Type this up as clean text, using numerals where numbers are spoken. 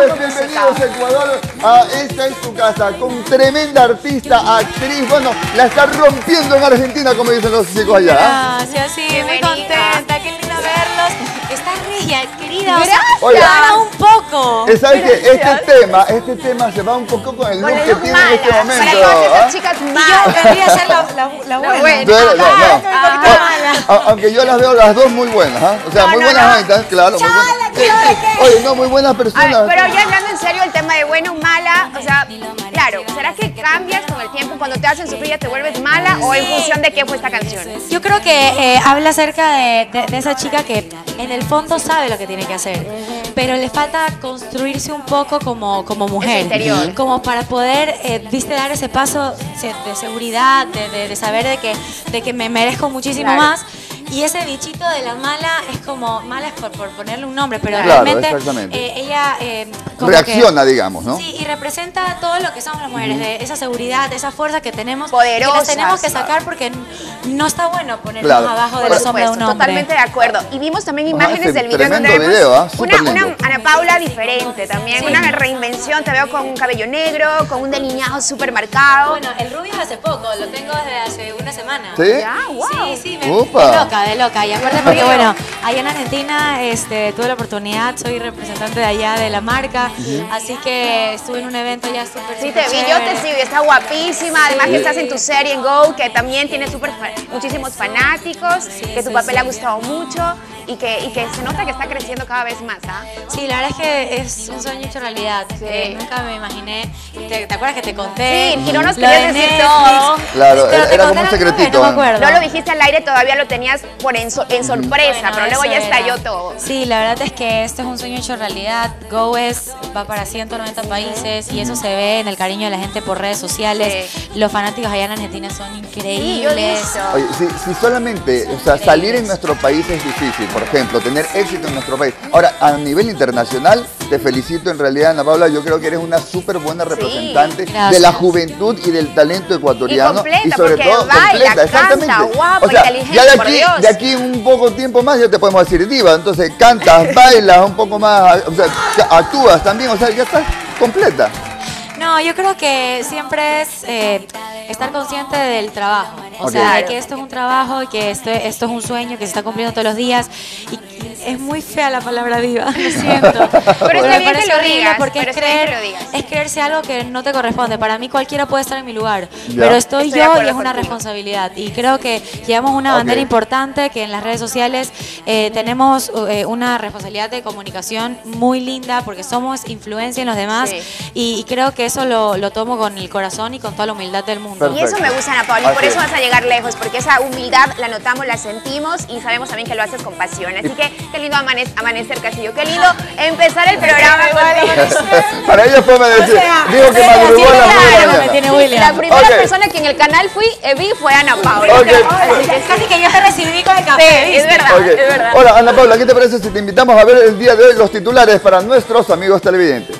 Señores, bienvenidos a Ecuador. Esta es tu casa, con tremenda artista, actriz. Bueno, la está rompiendo en Argentina, como dicen los chicos allá. Gracias, sí, muy contenta, qué lindo verlos. Estás bella, querida. Gracias. Para un poco. ¿Sabes qué? Este tema se va un poco con el look que tiene en este momento. Para todas esas chicas malas. Yo quería ser la buena. Aunque yo las veo las dos muy buenas, ¿eh? O sea, muy buenas ventas, claro. Oye, no, muy buenas personas. Pero ya hablando en serio, el tema de buena o mala, o sea, claro, ¿será que cambias con el tiempo? Cuando te hacen sufrir ya te vuelves mala, o en función de qué fue esta canción. Yo creo que habla acerca de esa chica que en el fondo sabe lo que tiene que hacer, pero le falta construirse un poco como mujer, como para poder dar ese paso de seguridad, de saber de que me merezco muchísimo más. Y ese bichito de la mala es como, mala es por ponerle un nombre, pero claro, realmente ella como reacciona, que, digamos, ¿no? Sí, y representa todo lo que somos las mujeres, de esa seguridad, de esa fuerza que tenemos, poderosas, que las tenemos que sacar porque no está bueno ponernos abajo de la sombra de un hombre. Totalmente de acuerdo. Y vimos también imágenes del video donde vemos una Ana Paula diferente también, una reinvención, te veo con un cabello negro, con un delineado súper marcado. Bueno, el rubio hace poco, lo tengo desde hace una semana. ¿Sí? Ya, wow. Sí, me loca. De loca, y aparte porque bueno, allá en Argentina tuve la oportunidad, soy representante de allá de la marca, así que estuve en un evento ya súper chévere. Yo te sigo, está guapísima, además que estás en tu serie en Go, que también tiene muchísimos fanáticos, que tu papel ha gustado mucho y que se nota que está creciendo cada vez más, ¿ah? Sí, la verdad es que es un sueño hecho realidad, nunca me imaginé, ¿te acuerdas que te conté? Sí, y no nos querías decir todo. Claro, era como un secretito. No lo dijiste al aire, todavía lo tenías en sorpresa, bueno, pero luego ya estalló todo. Sí, la verdad es que este es un sueño hecho realidad. Go West va para 190 países y eso se ve en el cariño de la gente por redes sociales. Los fanáticos allá en Argentina son increíbles. Sí, oye, si solamente salir en nuestro país es difícil, por ejemplo, tener éxito en nuestro país. Ahora, a nivel internacional, te felicito en realidad, Ana Paula. Yo creo que eres una súper buena representante de la juventud y del talento ecuatoriano. Y, sobre todo, baila, canta, guapa, inteligente, por Dios. De aquí un poco tiempo más ya te podemos decir diva, entonces cantas, bailas un poco más, o sea, actúas también, o sea, ya estás completa. No, yo creo que siempre es estar consciente del trabajo, o sea, de que esto es un trabajo, que esto es un sueño que se está cumpliendo todos los días y es muy fea la palabra viva, lo siento. Pero está bien que lo digas, porque es creerse algo que no te corresponde. Para mí cualquiera puede estar en mi lugar, pero estoy yo y es una responsabilidad. Y creo que llevamos una bandera importante, que en las redes sociales tenemos una responsabilidad de comunicación muy linda, porque somos influencia en los demás y creo que eso lo tomo con el corazón y con toda la humildad del mundo. Perfecto. Y eso me gusta, Ana Paula, y por eso vas a llegar lejos, porque esa humildad la notamos, la sentimos y sabemos también que lo haces con pasión. Así que qué lindo amanecer, Castillo. Qué lindo empezar el programa con para ella fue amanecer. Digo que madrugó la primera persona que en el canal vi fue Ana Paula. Casi que yo te recibí con el café. Sí, es verdad. Hola, Ana Paula, ¿qué te parece si te invitamos a ver el día de hoy los titulares para nuestros amigos televidentes?